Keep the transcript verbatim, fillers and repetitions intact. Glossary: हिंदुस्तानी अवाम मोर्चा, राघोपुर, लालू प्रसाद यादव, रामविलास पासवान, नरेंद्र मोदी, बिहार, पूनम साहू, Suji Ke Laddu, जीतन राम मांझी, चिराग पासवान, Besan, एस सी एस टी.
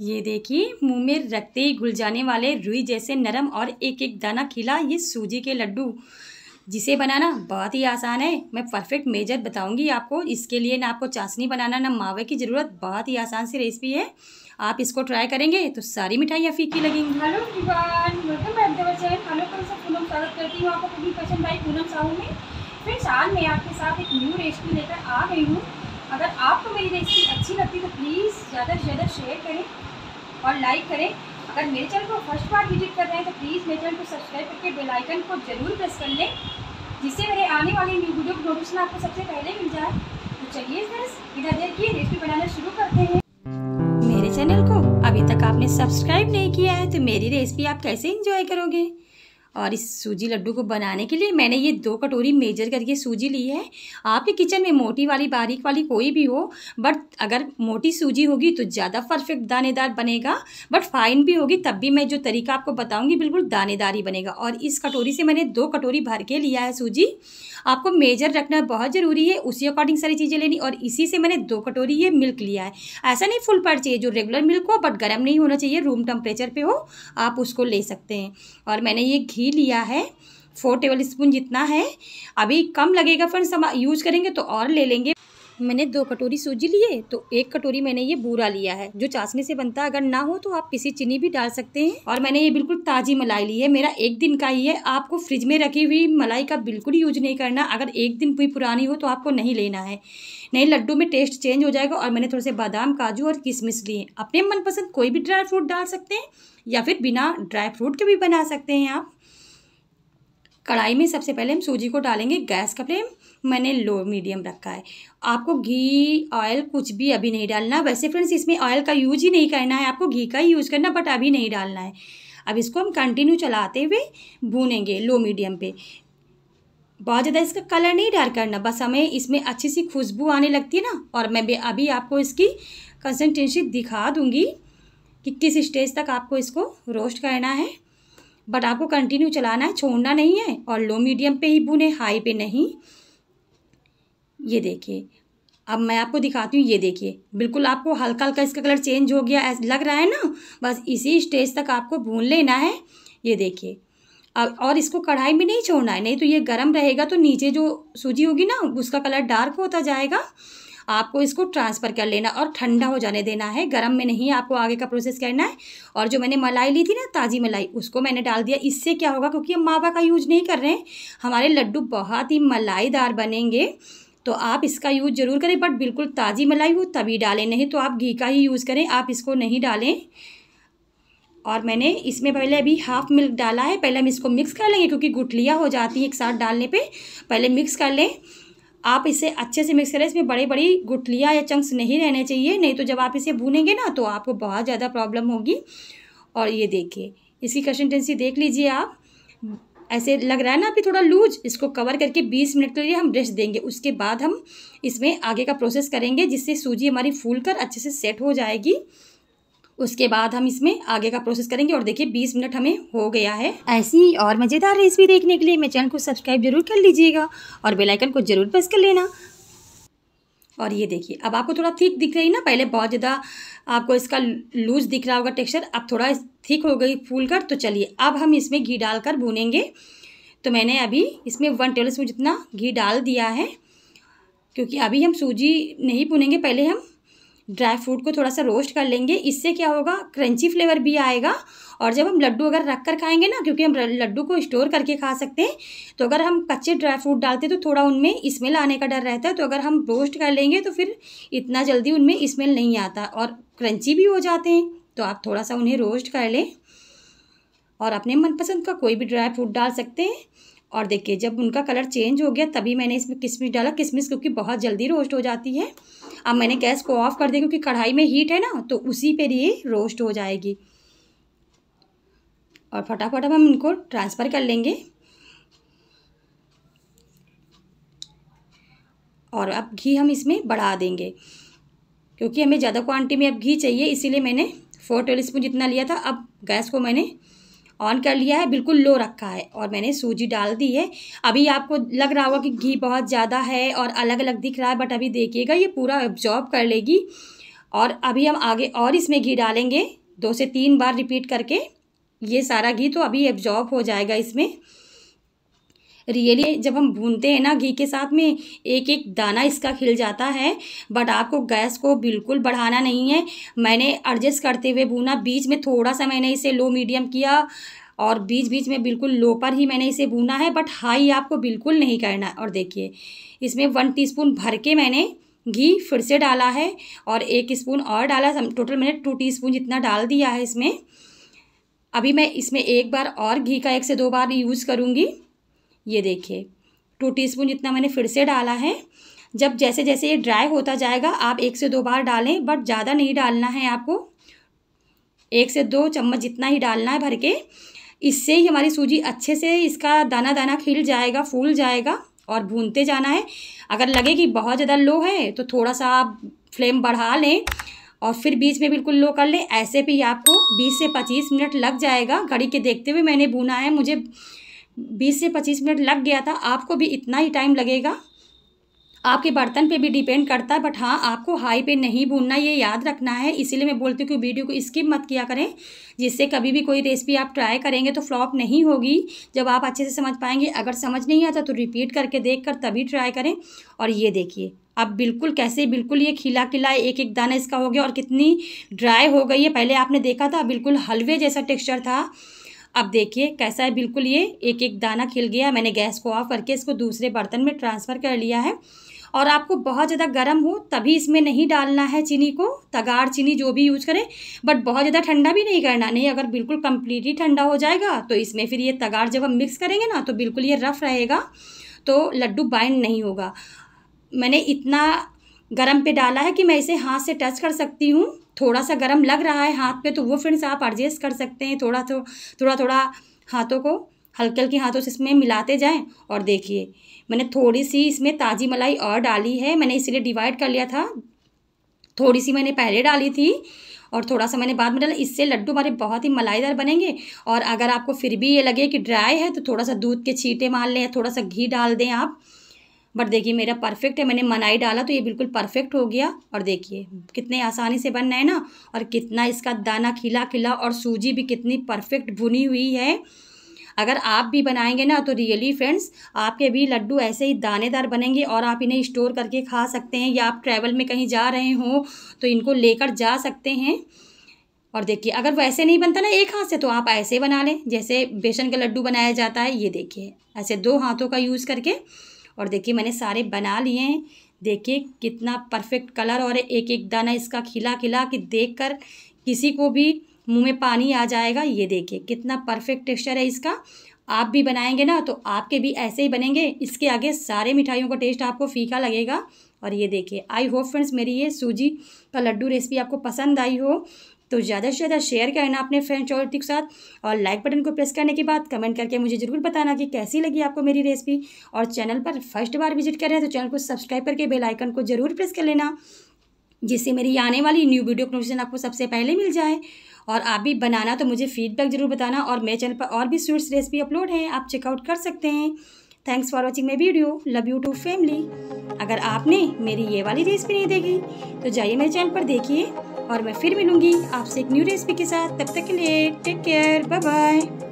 ये देखिए, मुंह में रखते ही घुल जाने वाले रुई जैसे नरम और एक एक दाना खिला ये सूजी के लड्डू, जिसे बनाना बहुत ही आसान है। मैं परफेक्ट मेजर बताऊंगी आपको। इसके लिए ना आपको चाशनी बनाना ना मावे की ज़रूरत, बहुत ही आसान सी रेसिपी है। आप इसको ट्राई करेंगे तो सारी मिठाइयाँ फीकी लगेंगी। Hello everyone, welcome back to my channel. Hello friends, Poonam स्वागत करती हूँ आपको कुकिंग पसंद आई पूनम साहू में। फ्रेंड्स, आज मैं आपके साथ एक न्यू रेसिपी लेकर आ गई हूँ। अगर आपको मेरी रेसिपी अच्छी लगती तो प्लीज़ ज़्यादा से ज़्यादा शेयर करें और लाइक करें। अगर मेरे चैनल को फर्स्ट बार विजिट कर रहे हैं तो प्लीज़ मेरे चैनल को सब्सक्राइब करके बेल आइकन को जरूर प्रेस कर लें, जिससे मेरे आने वाली न्यू वीडियो की नोटिफिकेशन आपको सबसे पहले मिल जाए। तो चलिए फ्रेंड्स, बिना देर किए रेसिपी बनाना शुरू करते हैं। मेरे चैनल को अभी तक आपने सब्सक्राइब नहीं किया है तो मेरी रेसिपी आप कैसे इंजॉय करोगे। और इस सूजी लड्डू को बनाने के लिए मैंने ये दो कटोरी मेजर करके सूजी ली है। आपके किचन में मोटी वाली, बारीक वाली कोई भी हो, बट अगर मोटी सूजी होगी तो ज़्यादा परफेक्ट दानेदार बनेगा, बट फाइन भी होगी तब भी मैं जो तरीका आपको बताऊंगी बिल्कुल दानेदार ही बनेगा। और इस कटोरी से मैंने दो कटोरी भर के लिया है सूजी। आपको मेजर रखना बहुत ज़रूरी है, उसी अकॉर्डिंग सारी चीज़ें लेनी। और इसी से मैंने दो कटोरी ये मिल्क लिया है। ऐसा नहीं फुल पैट चाहिए, जो रेगुलर मिल्क हो बट गर्म नहीं होना चाहिए, रूम टेम्परेचर पर हो, आप उसको ले सकते हैं। और मैंने ये घी लिया है फोर टेबल स्पून जितना है, अभी कम लगेगा फ्रेंड्स, हम यूज़ करेंगे तो और ले लेंगे। मैंने दो कटोरी सूजी लिए तो एक कटोरी मैंने ये बूरा लिया है, जो चाशनी से बनता है। अगर ना हो तो आप पिसी चीनी भी डाल सकते हैं। और मैंने ये बिल्कुल ताज़ी मलाई ली है, मेरा एक दिन का ही है। आपको फ्रिज में रखी हुई मलाई का बिल्कुल यूज नहीं करना। अगर एक दिन भी पुरानी हो तो आपको नहीं लेना है, नहीं लड्डू में टेस्ट चेंज हो जाएगा। और मैंने थोड़े से बादाम, काजू और किशमिश लिए। अपने मनपसंद कोई भी ड्राई फ्रूट डाल सकते हैं या फिर बिना ड्राई फ्रूट के भी बना सकते हैं आप। कढ़ाई में सबसे पहले हम सूजी को डालेंगे। गैस का फ्लेम मैंने लो मीडियम रखा है। आपको घी, ऑयल कुछ भी अभी नहीं डालना। वैसे फ्रेंड्स, इसमें ऑयल का यूज ही नहीं करना है, आपको घी का ही यूज़ करना, बट अभी नहीं डालना है। अब इसको हम कंटिन्यू चलाते हुए भूनेंगे लो मीडियम पे। बहुत ज़्यादा इसका कलर नहीं डार्क करना, बस हमें इसमें अच्छी सी खुशबू आने लगती है ना। और मैं अभी आपको इसकी कंसिस्टेंसी दिखा दूँगी कि किस स्टेज तक आपको इसको रोस्ट करना है, बट आपको कंटिन्यू चलाना है, छोड़ना नहीं है। और लो मीडियम पे ही भुने, हाई पे नहीं। ये देखिए, अब मैं आपको दिखाती हूँ। ये देखिए, बिल्कुल आपको हल्का हल्का इसका कलर चेंज हो गया लग रहा है ना, बस इसी स्टेज तक आपको भून लेना है। ये देखिए अब, और इसको कढ़ाई में नहीं छोड़ना है, नहीं तो ये गर्म रहेगा तो नीचे जो सूजी होगी ना उसका कलर डार्क होता जाएगा। आपको इसको ट्रांसफ़र कर लेना और ठंडा हो जाने देना है, गरम में नहीं आपको आगे का प्रोसेस करना है। और जो मैंने मलाई ली थी ना, ताज़ी मलाई, उसको मैंने डाल दिया। इससे क्या होगा, क्योंकि हम मावा का यूज नहीं कर रहे हैं, हमारे लड्डू बहुत ही मलाईदार बनेंगे। तो आप इसका यूज़ ज़रूर करें, बट बिल्कुल ताज़ी मलाई हो तभी डालें, नहीं तो आप घी का ही यूज़ करें, आप इसको नहीं डालें। और मैंने इसमें पहले अभी हाफ मिल्क डाला है। पहले हम इसको मिक्स कर लेंगे, क्योंकि गुठलियाँ हो जाती हैं एक साथ डालने पर। पहले मिक्स कर लें, आप इसे अच्छे से मिक्स करें। इसमें बड़े बड़ी गुठलियाँ या चंक्स नहीं रहने चाहिए, नहीं तो जब आप इसे भूनेंगे ना तो आपको बहुत ज़्यादा प्रॉब्लम होगी। और ये देखिए, इसकी कंसिस्टेंसी देख लीजिए आप। ऐसे लग रहा है ना अभी थोड़ा लूज, इसको कवर करके बीस मिनट के लिए हम रेस्ट देंगे। उसके बाद हम इसमें आगे का प्रोसेस करेंगे, जिससे सूजी हमारी फूल कर अच्छे से सेट हो जाएगी। उसके बाद हम इसमें आगे का प्रोसेस करेंगे। और देखिए बीस मिनट हमें हो गया है। ऐसी और मज़ेदार रेसिपी देखने के लिए मेरे चैनल को सब्सक्राइब जरूर कर लीजिएगा और बेल आइकन को जरूर प्रेस कर लेना। और ये देखिए, अब आपको थोड़ा थिक दिख रही है ना, पहले बहुत ज़्यादा आपको इसका लूज दिख रहा होगा टेक्सचर, अब थोड़ा थिक हो गई फूल कर। तो चलिए अब हम इसमें घी डालकर भूनेंगे। तो मैंने अभी इसमें वन टेबल स्पून जितना घी डाल दिया है, क्योंकि अभी हम सूजी नहीं भूनेंगे, पहले हम ड्राई फ्रूट को थोड़ा सा रोस्ट कर लेंगे। इससे क्या होगा, क्रंची फ्लेवर भी आएगा। और जब हम लड्डू अगर रख कर खाएंगे ना, क्योंकि हम लड्डू को स्टोर करके खा सकते हैं, तो अगर हम कच्चे ड्राई फ्रूट डालते तो थोड़ा उनमें स्मेल आने का डर रहता है। तो अगर हम रोस्ट कर लेंगे तो फिर इतना जल्दी उनमें स्मेल नहीं आता और क्रंची भी हो जाते हैं। तो आप थोड़ा सा उन्हें रोस्ट कर लें और अपने मनपसंद का कोई भी ड्राई फ्रूट डाल सकते हैं। और देखिए, जब उनका कलर चेंज हो गया तभी मैंने इसमें किशमिश डाला। किशमिश क्योंकि बहुत जल्दी रोस्ट हो जाती है। अब मैंने गैस को ऑफ कर दिया, क्योंकि कढ़ाई में हीट है ना, तो उसी पर ये रोस्ट हो जाएगी। और फटाफट हम इनको ट्रांसफ़र कर लेंगे। और अब घी हम इसमें बढ़ा देंगे, क्योंकि हमें ज़्यादा क्वांटिटी में अब घी चाहिए, इसीलिए मैंने फोर टेबल स्पून जितना लिया था। अब गैस को मैंने ऑन कर लिया है, बिल्कुल लो रखा है। और मैंने सूजी डाल दी है। अभी आपको लग रहा होगा कि घी बहुत ज़्यादा है और अलग अलग दिख रहा है, बट अभी देखिएगा ये पूरा एब्जॉर्ब कर लेगी। और अभी हम आगे और इसमें घी डालेंगे, दो से तीन बार रिपीट करके। ये सारा घी तो अभी एब्जॉर्ब हो जाएगा इसमें। रियली जब हम भूनते हैं ना घी के साथ में, एक एक दाना इसका खिल जाता है। बट आपको गैस को बिल्कुल बढ़ाना नहीं है। मैंने एडजस्ट करते हुए भूना, बीच में थोड़ा सा मैंने इसे लो मीडियम किया और बीच बीच में बिल्कुल लो पर ही मैंने इसे भूना है, बट हाई आपको बिल्कुल नहीं करना। और देखिए इसमें वन टीस्पून भर के मैंने घी फिर से डाला है और एक स्पून और डाला, टोटल मैंने टू टीस्पून जितना डाल दिया है इसमें। अभी मैं इसमें एक बार और घी का एक से दो बार यूज़ करूँगी। ये देखिए टू टीस्पून जितना मैंने फिर से डाला है। जब जैसे जैसे ये ड्राई होता जाएगा आप एक से दो बार डालें, बट ज़्यादा नहीं डालना है आपको, एक से दो चम्मच जितना ही डालना है भर के। इससे ही हमारी सूजी अच्छे से इसका दाना दाना खिल जाएगा, फूल जाएगा और भूनते जाना है। अगर लगे कि बहुत ज़्यादा लो है तो थोड़ा सा आप फ्लेम बढ़ा लें और फिर बीच में बिल्कुल लो कर लें। ऐसे भी आपको बीस से पच्चीस मिनट लग जाएगा। घड़ी के देखते हुए मैंने भूना है, मुझे बीस से पच्चीस मिनट लग गया था, आपको भी इतना ही टाइम लगेगा। आपके बर्तन पे भी डिपेंड करता है, बट हाँ आपको हाई पे नहीं भूनना, ये याद रखना है। इसीलिए मैं बोलती हूँ कि वीडियो को स्किप मत किया करें, जिससे कभी भी कोई रेसिपी आप ट्राई करेंगे तो फ्लॉप नहीं होगी। जब आप अच्छे से समझ पाएंगे, अगर समझ नहीं आता तो रिपीट करके देख कर तभी ट्राई करें। और ये देखिए अब बिल्कुल कैसे बिल्कुल ये खिला खिला एक एक दाना इसका हो गया और कितनी ड्राई हो गई है। पहले आपने देखा था बिल्कुल हलवे जैसा टेक्स्चर था, अब देखिए कैसा है, बिल्कुल ये एक एक दाना खिल गया। मैंने गैस को ऑफ करके इसको दूसरे बर्तन में ट्रांसफ़र कर लिया है। और आपको बहुत ज़्यादा गर्म हो तभी इसमें नहीं डालना है चीनी को, तगाड़ चीनी जो भी यूज़ करें, बट बहुत ज़्यादा ठंडा भी नहीं करना। नहीं, अगर बिल्कुल कम्प्लीटली ठंडा हो जाएगा तो इसमें फिर ये तगाड़ जब हम मिक्स करेंगे ना तो बिल्कुल ये रफ़ रहेगा, तो लड्डू बाइंड नहीं होगा। मैंने इतना गरम पे डाला है कि मैं इसे हाथ से टच कर सकती हूँ। थोड़ा सा गरम लग रहा है हाथ पे तो वो फ्रेंड्स आप एडजस्ट कर सकते हैं, थोड़ा थो, थोड़ा थोड़ा हाथों को हल्के हल्के हाथों से इसमें मिलाते जाएं। और देखिए मैंने थोड़ी सी इसमें ताज़ी मलाई और डाली है, मैंने इसीलिए डिवाइड कर लिया था। थोड़ी सी मैंने पहले डाली थी और थोड़ा सा मैंने बाद में डाला, इससे लड्डू हमारे बहुत ही मलाईदार बनेंगे। और अगर आपको फिर भी ये लगे कि ड्राई है तो थोड़ा सा दूध के छींटे मार लें, थोड़ा सा घी डाल दें आप। बट देखिए मेरा परफेक्ट है, मैंने मलाई डाला तो ये बिल्कुल परफेक्ट हो गया। और देखिए कितने आसानी से बन रहे हैं ना, और कितना इसका दाना खिला खिला और सूजी भी कितनी परफेक्ट भुनी हुई है। अगर आप भी बनाएंगे ना तो रियली फ्रेंड्स आपके भी लड्डू ऐसे ही दानेदार बनेंगे और आप इन्हें स्टोर करके खा सकते हैं, या आप ट्रैवल में कहीं जा रहे हों तो इनको लेकर जा सकते हैं। और देखिए अगर वैसे नहीं बनता ना एक हाथ से, तो आप ऐसे बना लें जैसे बेसन का लड्डू बनाया जाता है। ये देखिए ऐसे दो हाथों का यूज़ करके, और देखिए मैंने सारे बना लिए हैं। देखिए कितना परफेक्ट कलर और एक एक दाना इसका खिला खिला कि देखकर किसी को भी मुंह में पानी आ जाएगा। ये देखिए कितना परफेक्ट टेक्सचर है इसका। आप भी बनाएंगे ना तो आपके भी ऐसे ही बनेंगे। इसके आगे सारे मिठाइयों का टेस्ट आपको फीका लगेगा। और ये देखिए, आई होप फ्रेंड्स मेरी ये सूजी का लड्डू रेसिपी आपको पसंद आई हो तो ज़्यादा से ज़्यादा शेयर करना अपने फ्रेंड्स और टिप्स के साथ, और लाइक बटन को प्रेस करने के बाद कमेंट करके मुझे ज़रूर बताना कि कैसी लगी आपको मेरी रेसिपी। और चैनल पर फर्स्ट बार विजिट कर रहे हैं तो चैनल को सब्सक्राइब करके बेल आइकन को ज़रूर प्रेस कर लेना, जिससे मेरी आने वाली न्यू वीडियो की नोटिफिकेशन आपको सबसे पहले मिल जाए। और आप भी बनाना तो मुझे फीडबैक ज़रूर बताना। और मेरे चैनल पर और भी स्वीट्स रेसिपी अपलोड है, आप चेकआउट कर सकते हैं। Thanks for watching my video, love you too family. अगर आपने मेरी ये वाली रेसिपी नहीं देखी तो जाइए मेरे चैनल पर देखिए, और मैं फिर मिलूंगी आपसे एक न्यू रेसिपी के साथ। तब तक के लिए टेक केयर, बाय बाय।